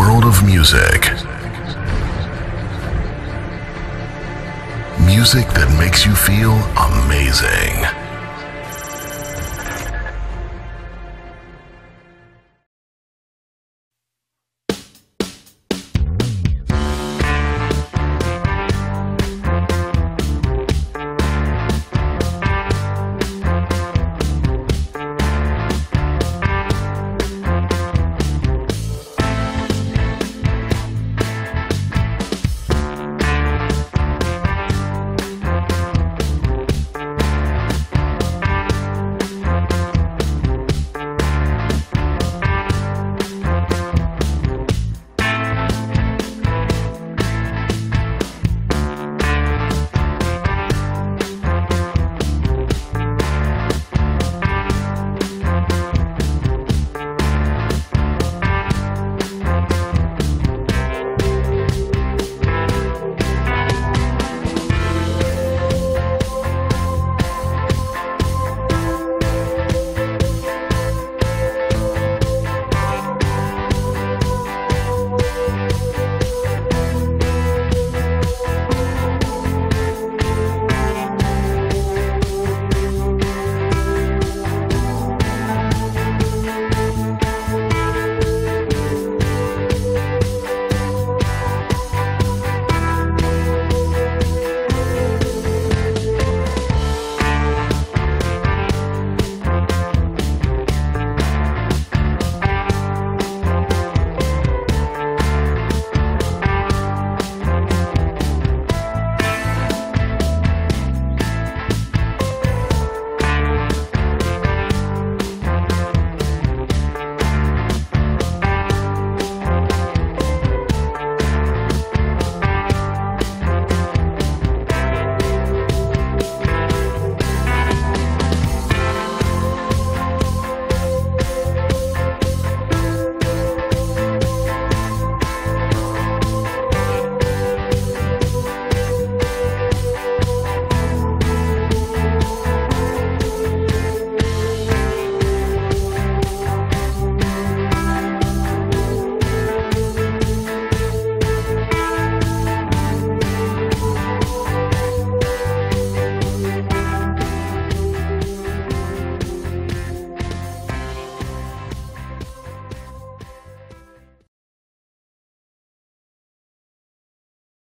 world of music. Music that makes you feel amazing.